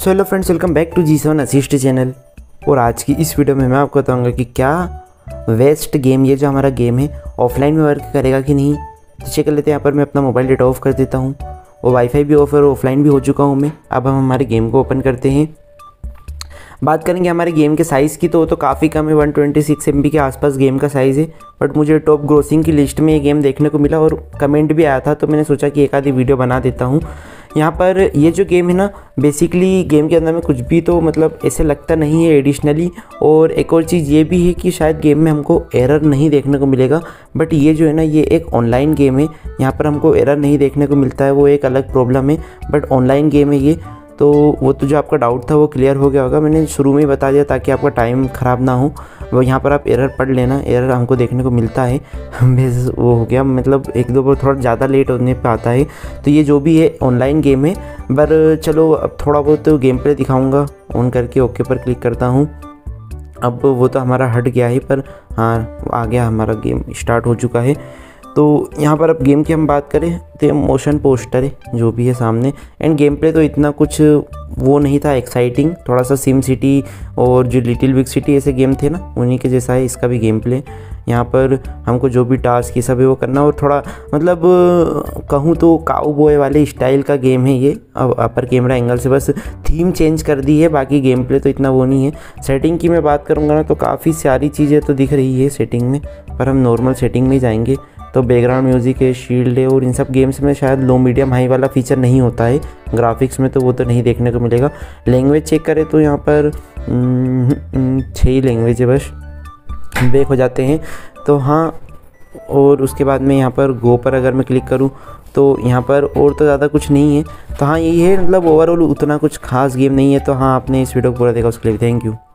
So hello friends, welcome back to G7 assist channel. और आज की इस वीडियो में मैं आपको बताऊंगा कि क्या वेस्ट गेम, ये जो हमारा गेम है, ऑफलाइन में वर्क करेगा कि नहीं। तो चेक कर लेते हैं। यहाँ पर मैं अपना मोबाइल डेटा ऑफ़ कर देता हूँ और वाईफाई भी ऑफ और ऑफलाइन भी हो चुका हूँ मैं। अब हम हमारे गेम को ओपन करते हैं। बात करेंगे हमारे गेम के साइज़ की, तो काफ़ी कम है, 126 MB के आसपास गेम का साइज़ है। बट मुझे टॉप ग्रोसिंग की लिस्ट में ये गेम देखने को मिला और कमेंट भी आया था, तो मैंने सोचा कि एक आधी वीडियो बना देता हूँ। यहाँ पर ये जो गेम है ना, बेसिकली गेम के अंदर में कुछ भी तो मतलब ऐसे लगता नहीं है एडिशनली। और एक और चीज़ ये भी है कि शायद गेम में हमको एरर नहीं देखने को मिलेगा। बट ये जो है ना, ये एक ऑनलाइन गेम है, यहाँ पर हमको एरर नहीं देखने को मिलता है, वो एक अलग प्रॉब्लम है। बट ऑनलाइन गेम है ये, तो वो तो जो आपका डाउट था वो क्लियर हो गया होगा, मैंने शुरू में ही बता दिया ताकि आपका टाइम ख़राब ना हो। वो यहाँ पर आप एरर पढ़ लेना, एरर हमको देखने को मिलता है बस वो हो गया, मतलब एक दो बार थोड़ा ज़्यादा लेट होने पे आता है। तो ये जो भी है ऑनलाइन गेम है। पर चलो अब थोड़ा बहुत तो गेम प्ले दिखाऊँगा। ऑन करके ओके पर क्लिक करता हूँ। अब वो तो हमारा हट गया है, पर हाँ आ गया, हमारा गेम स्टार्ट हो चुका है। तो यहाँ पर अब गेम की हम बात करें तो ये मोशन पोस्टर है जो भी है सामने। एंड गेम प्ले तो इतना कुछ वो नहीं था एक्साइटिंग, थोड़ा सा सिम सिटी और जो लिटिल बिग सिटी ऐसे गेम थे ना, उन्हीं के जैसा है इसका भी गेम प्ले। यहाँ पर हमको जो भी टास्क ये सब है वो करना, और थोड़ा मतलब कहूँ तो काउबॉय वाले स्टाइल का गेम है ये। अब अपर कैमरा एंगल से बस थीम चेंज कर दी है, बाकी गेम प्ले तो इतना वो नहीं है। सेटिंग की मैं बात करूँगा ना, तो काफ़ी सारी चीज़ें तो दिख रही है सेटिंग में, पर हम नॉर्मल सेटिंग में ही जाएंगे। तो बैकग्राउंड म्यूज़िक है, शील्ड है, और इन सब गेम्स में शायद लो मीडियम हाई वाला फीचर नहीं होता है ग्राफिक्स में, तो वो तो नहीं देखने को मिलेगा। लैंग्वेज चेक करें तो यहाँ पर 6 लैंग्वेज है, बस बैक हो जाते हैं तो हाँ। और उसके बाद में यहाँ पर गो पर अगर मैं क्लिक करूँ तो यहाँ पर और तो ज़्यादा कुछ नहीं है। तो हाँ, यही है, मतलब ओवरऑल उतना कुछ खास गेम नहीं है। तो हाँ, आपने इस वीडियो को पूरा देखा उसके लिए थैंक यू।